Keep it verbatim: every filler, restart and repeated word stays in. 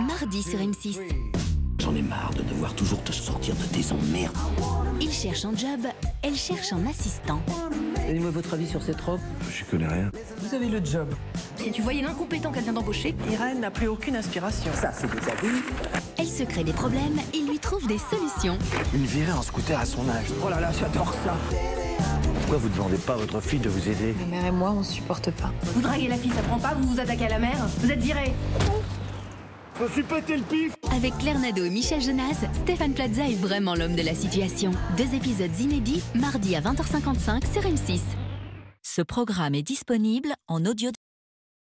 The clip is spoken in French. mardi sur M six. J'en ai marre de devoir toujours te sortir de tes emmerdes. Il cherche un job, elle cherche un assistant. Donnez-moi votre avis sur cette robe. Je connais rien. Vous avez le job. Si tu voyais l'incompétent qu'elle vient d'embaucher... Irène n'a plus aucune inspiration. Ça, c'est des abus. Elle se crée des problèmes, il lui trouve des solutions. Une virée en scooter à son âge. Oh là là, j'adore ça. Pourquoi vous ne demandez pas à votre fille de vous aider? Ma mère et moi, on ne supporte pas. Vous draguez la fille, ça prend pas, vous vous attaquez à la mère, vous êtes virée. Je me suis pété le pif. Avec Claire Nadeau et Michel Genasse, Stéphane Plaza est vraiment l'homme de la situation. Deux épisodes inédits, mardi à vingt heures cinquante-cinq sur M six. Ce programme est disponible en audio.